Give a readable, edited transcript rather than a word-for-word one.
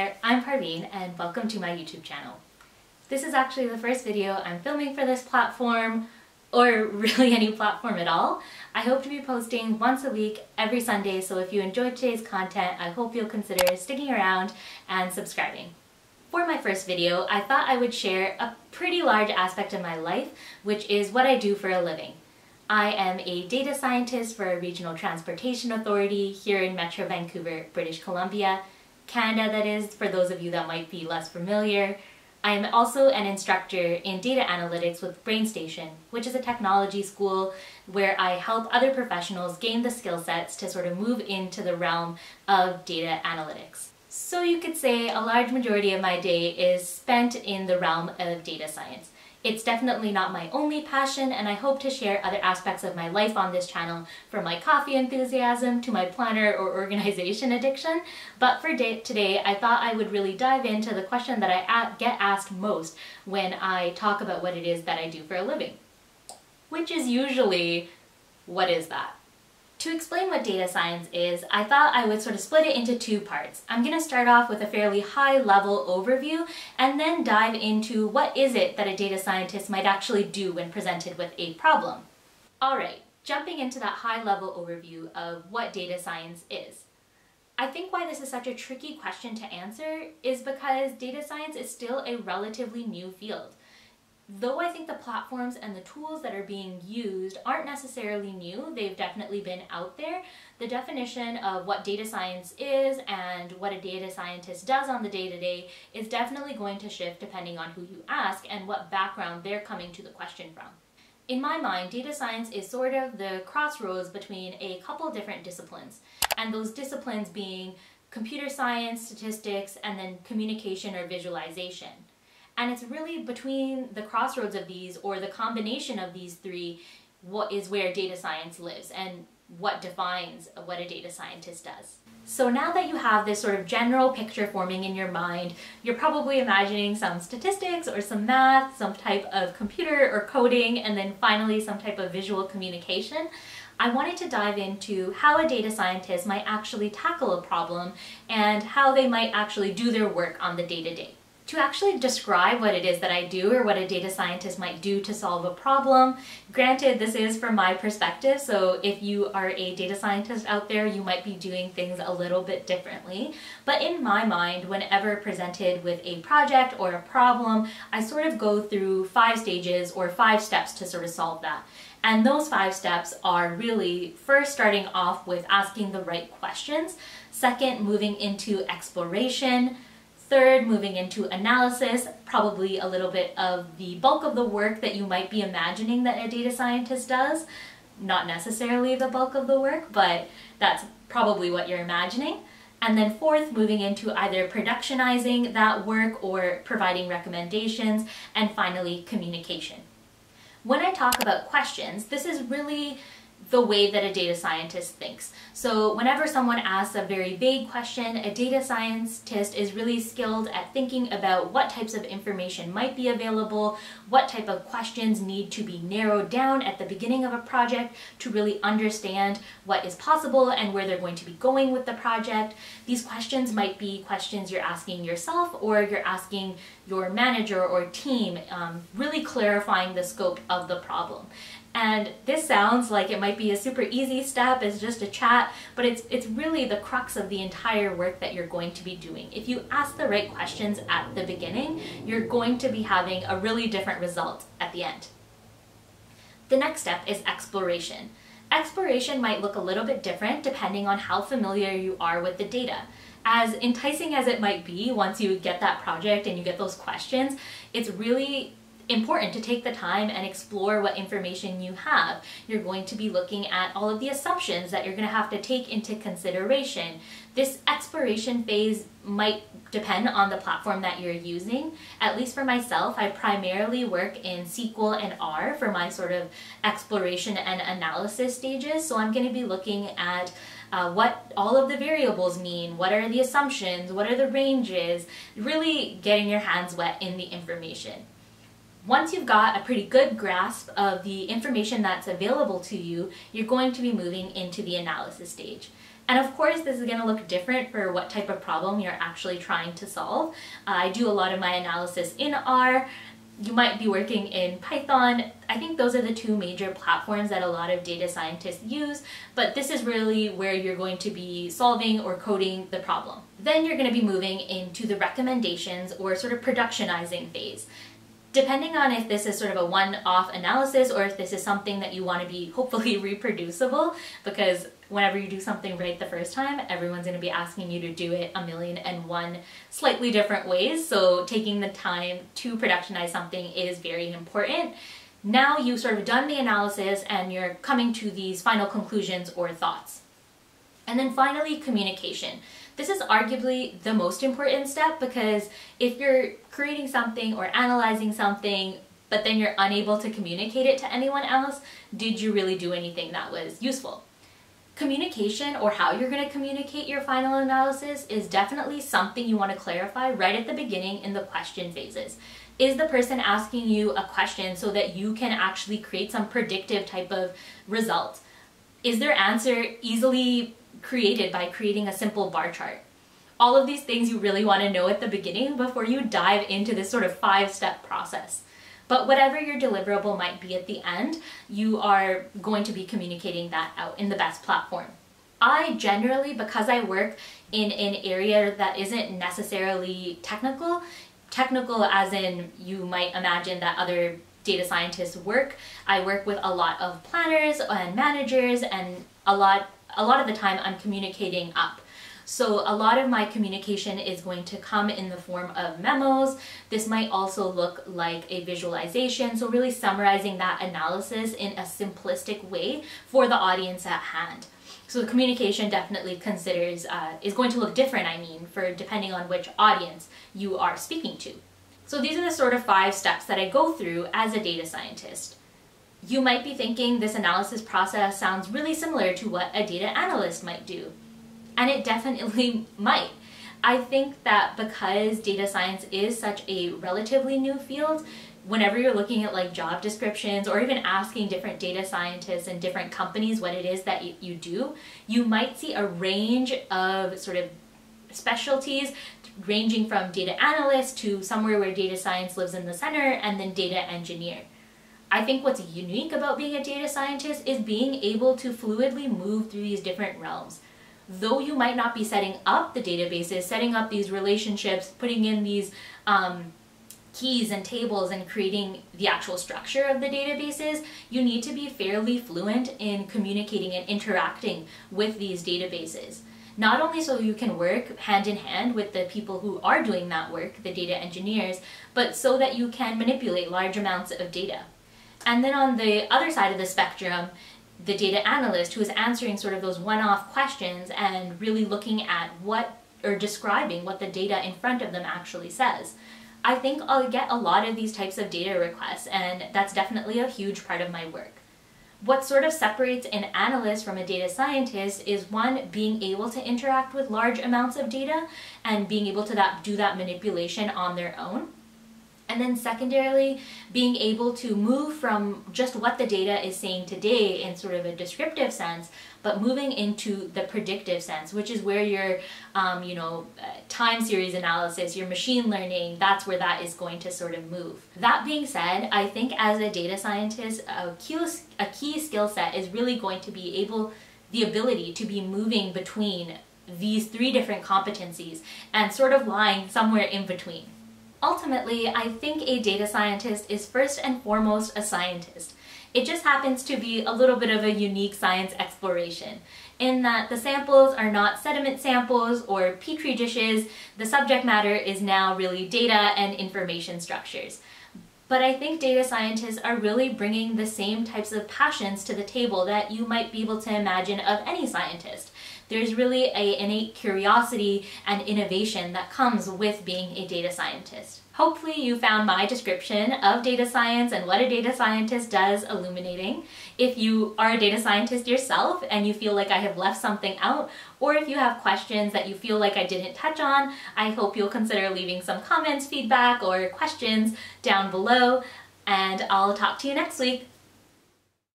there, I'm Parveen and welcome to my YouTube channel. This is actually the first video I'm filming for this platform, or really any platform at all. I hope to be posting once a week every Sunday, so if you enjoyed today's content, I hope you'll consider sticking around and subscribing. For my first video, I thought I would share a pretty large aspect of my life, which is what I do for a living. I am a data scientist for a regional transportation authority here in Metro Vancouver, British Columbia, Canada that is, for those of you that might be less familiar. I am also an instructor in data analytics with BrainStation, which is a technology school where I help other professionals gain the skill sets to sort of move into the realm of data analytics. So you could say a large majority of my day is spent in the realm of data science. It's definitely not my only passion, and I hope to share other aspects of my life on this channel, from my coffee enthusiasm to my planner or organization addiction. But for today, I thought I would really dive into the question that I get asked most when I talk about what it is that I do for a living, which is usually, what is that? To explain what data science is, I thought I would sort of split it into two parts. I'm going to start off with a fairly high-level overview and then dive into what is it that a data scientist might actually do when presented with a problem. Alright, jumping into that high-level overview of what data science is. I think why this is such a tricky question to answer is because data science is still a relatively new field. Though I think the platforms and the tools that are being used aren't necessarily new, they've definitely been out there, the definition of what data science is and what a data scientist does on the day-to-day is definitely going to shift depending on who you ask and what background they're coming to the question from. In my mind, data science is sort of the crossroads between a couple different disciplines, and those disciplines being computer science, statistics, and then communication or visualization. And it's really between the crossroads of these, or the combination of these three, what is where data science lives and what defines what a data scientist does. So now that you have this sort of general picture forming in your mind, you're probably imagining some statistics or some math, some type of computer or coding, and then finally some type of visual communication. I wanted to dive into how a data scientist might actually tackle a problem and how they might actually do their work on the day-to-day. To actually describe what it is that I do, or what a data scientist might do to solve a problem, granted this is from my perspective, so if you are a data scientist out there, you might be doing things a little bit differently, but in my mind, whenever presented with a project or a problem, I sort of go through 5 stages or 5 steps to sort of solve that. And those 5 steps are really first starting off with asking the right questions, second, moving into exploration, third, moving into analysis, probably a little bit of the bulk of the work that you might be imagining that a data scientist does. Not necessarily the bulk of the work, but that's probably what you're imagining. And then fourth, moving into either productionizing that work or providing recommendations, and finally, communication. When I talk about questions, this is really the way that a data scientist thinks. So whenever someone asks a very vague question, a data scientist is really skilled at thinking about what types of information might be available, what type of questions need to be narrowed down at the beginning of a project to really understand what is possible and where they're going to be going with the project. These questions might be questions you're asking yourself, or you're asking your manager or team, really clarifying the scope of the problem. And this sounds like it might be a super easy step, it's just a chat, but it's really the crux of the entire work that you're going to be doing. If you ask the right questions at the beginning, you're going to be having a really different result at the end. The next step is exploration. Exploration might look a little bit different depending on how familiar you are with the data. As enticing as it might be once you get that project and you get those questions, it's really important to take the time and explore what information you have. You're going to be looking at all of the assumptions that you're going to have to take into consideration. This exploration phase might depend on the platform that you're using. At least for myself, I primarily work in SQL and R for my sort of exploration and analysis stages, so I'm going to be looking at what all of the variables mean, what are the assumptions, what are the ranges, really getting your hands wet in the information. Once you've got a pretty good grasp of the information that's available to you, you're going to be moving into the analysis stage. And of course, this is going to look different for what type of problem you're actually trying to solve. I do a lot of my analysis in R. You might be working in Python. I think those are the two major platforms that a lot of data scientists use, but this is really where you're going to be solving or coding the problem. Then you're going to be moving into the recommendations or sort of productionizing phase. Depending on if this is sort of a one-off analysis or if this is something that you want to be hopefully reproducible, because whenever you do something right the first time, everyone's going to be asking you to do it 1,000,001 slightly different ways. So taking the time to productionize something is very important. Now you've sort of done the analysis and you're coming to these final conclusions or thoughts. And then finally, communication. This is arguably the most important step, because if you're creating something or analyzing something, but then you're unable to communicate it to anyone else, did you really do anything that was useful? Communication, or how you're going to communicate your final analysis, is definitely something you want to clarify right at the beginning in the question phases. Is the person asking you a question so that you can actually create some predictive type of result? Is their answer easily created by creating a simple bar chart? All of these things you really want to know at the beginning before you dive into this sort of five-step process. But whatever your deliverable might be at the end, you are going to be communicating that out in the best platform. I generally, because I work in an area that isn't necessarily technical as in you might imagine that other data scientists work, I work with a lot of planners and managers, and a lot of the time I'm communicating up. So a lot of my communication is going to come in the form of memos. This might also look like a visualization, so really summarizing that analysis in a simplistic way for the audience at hand. So the communication definitely is going to look different, depending on which audience you are speaking to. So these are the sort of five steps that I go through as a data scientist. You might be thinking this analysis process sounds really similar to what a data analyst might do, and it definitely might. I think that because data science is such a relatively new field, whenever you're looking at like job descriptions or even asking different data scientists in different companies what it is that you do, you might see a range of sort of specialties ranging from data analyst to somewhere where data science lives in the center, and then data engineer. I think what's unique about being a data scientist is being able to fluidly move through these different realms. Though you might not be setting up the databases, setting up these relationships, putting in these keys and tables and creating the actual structure of the databases, you need to be fairly fluent in communicating and interacting with these databases. Not only so you can work hand in hand with the people who are doing that work, the data engineers, but so that you can manipulate large amounts of data. And then on the other side of the spectrum, the data analyst, who is answering sort of those one-off questions and really looking at describing what the data in front of them actually says. I think I'll get a lot of these types of data requests, and that's definitely a huge part of my work. What sort of separates an analyst from a data scientist is, one, being able to interact with large amounts of data and being able to do that manipulation on their own. And then secondarily, being able to move from just what the data is saying today in sort of a descriptive sense, but moving into the predictive sense, which is where your time series analysis, your machine learning, that's where that is going to sort of move. That being said, I think as a data scientist, a key skill set is really going to be the ability to be moving between these three different competencies and sort of lying somewhere in between. Ultimately, I think a data scientist is first and foremost a scientist. It just happens to be a little bit of a unique science exploration, in that the samples are not sediment samples or petri dishes. The subject matter is now really data and information structures. But I think data scientists are really bringing the same types of passions to the table that you might be able to imagine of any scientist. There's really an innate curiosity and innovation that comes with being a data scientist. Hopefully you found my description of data science and what a data scientist does illuminating. If you are a data scientist yourself and you feel like I have left something out, or if you have questions that you feel like I didn't touch on, I hope you'll consider leaving some comments, feedback, or questions down below, and I'll talk to you next week.